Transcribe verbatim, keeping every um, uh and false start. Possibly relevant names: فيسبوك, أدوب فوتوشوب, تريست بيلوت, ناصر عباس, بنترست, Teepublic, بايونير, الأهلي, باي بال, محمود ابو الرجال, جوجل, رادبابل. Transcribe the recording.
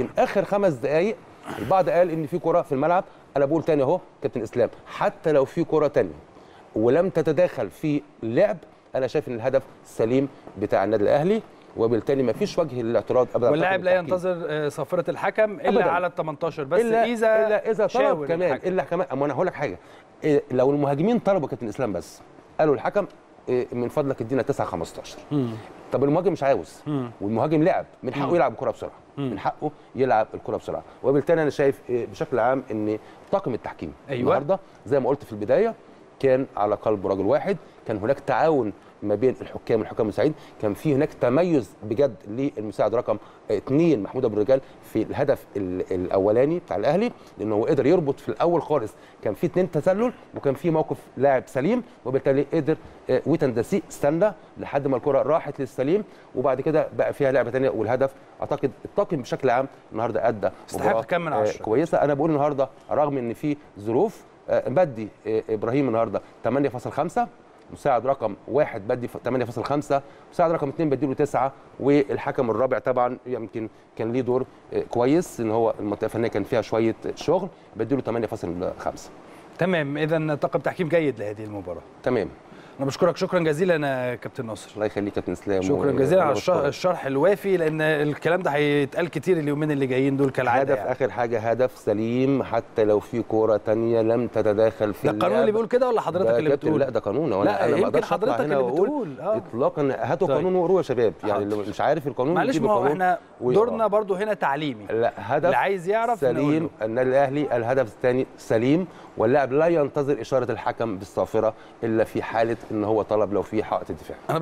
لكن اخر خمس دقائق البعض قال ان في كره في الملعب. انا بقول تاني اهو كابتن اسلام، حتى لو في كره تانيه ولم تتداخل في اللعب، انا شايف ان الهدف سليم بتاع النادي الاهلي، وبالتالي ما فيش وجه للاعتراض ابدا. واللاعب لا ينتظر صفره الحكم الا أبداً. على ال تمنتاشر بس، إلا اذا الا اذا طلب كمان الحكم. الا كمان اما انا هقول لك حاجه، لو المهاجمين طلبوا كابتن اسلام بس قالوا الحكم من فضلك ادينا تسعة خمستاشر، طب المهاجم مش عاوز مم. والمهاجم لعب، من حقه مم. يلعب الكره بسرعه، مم. من حقه يلعب الكره بسرعه. وبالتالي انا شايف بشكل عام ان طاقم التحكيم أيوة. النهارده زي ما قلت في البدايه كان على قلب رجل واحد، كان هناك تعاون ما بين الحكام والحكام المساعدين، كان في هناك تميز بجد للمساعد رقم اثنين محمود ابو الرجال في الهدف الاولاني بتاع الاهلي، لانه هو قدر يربط في الاول خالص، كان في اثنين تسلل وكان في موقف لاعب سليم، وبالتالي قدر وتندسي استنى لحد ما الكره راحت للسليم، وبعد كده بقى فيها لعبه ثانيه والهدف. اعتقد الطاقم بشكل عام النهارده ادى مباراه كويسه. انا بقول النهارده رغم ان في ظروف، بدي ابراهيم النهارده تمانية فاصلة خمسة، مساعد رقم واحد بدي تمانية فاصلة خمسة، مساعد رقم اتنين بديله تسعة، والحكم الرابع طبعا يمكن كان ليه دور كويس ان هو المنطقه الفنيه كان فيها شويه شغل، بديله تمانية فاصلة خمسة. تمام، اذا طاقم تحكيم جيد لهذه المباراه. تمام، انا بشكرك شكرا جزيلا يا كابتن ناصر. الله يخليك يا كابتن اسلام، شكرا جزيلا على الشرح الوافي، لان الكلام ده هيتقال كتير اليومين اللي جايين دول كالعاده. هدف يعني. اخر حاجه هدف سليم حتى لو في كوره ثانيه لم تتداخل في اللعب. ده القانون اللي بيقول كده ولا حضرتك اللي بتقول؟ لا ده قانون، وانا انا ما اقدرش حضرتك اللي بتقول اطلاقا. هاتوا طيب. قانون وقروه يا شباب، يعني اللي مش عارف القانون معلش، ما هو احنا دورنا برضو هنا تعليمي. لا هدف اللي عايز يعرف سليم، النادي الاهلي الهدف الثاني سليم، واللاعب لا ينتظر اشاره الحكم بالصافره الا في حاله ان هو طلب لو في حائط دفاع.